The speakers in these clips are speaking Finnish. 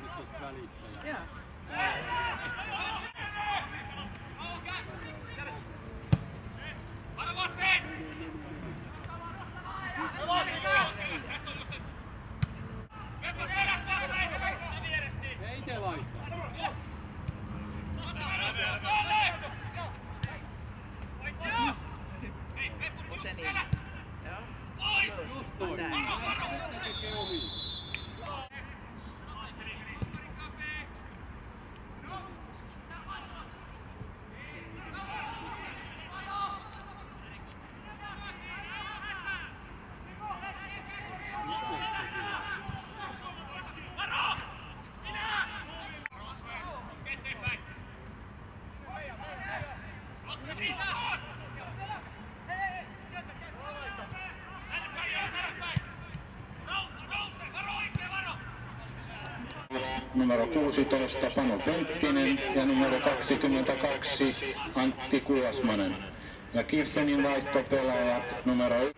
tykkään nyt tuosta välistä. Ja... Ei itse laittaa. Numero 16 Panu Penttinen ja numero 22 Antikulasmänen. Ja Kiertsenin vaihtopelaajat numero 1.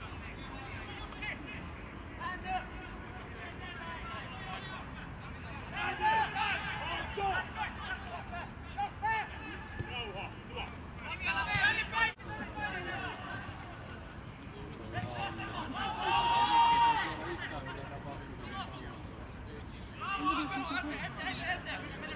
Hadi hadi hadi.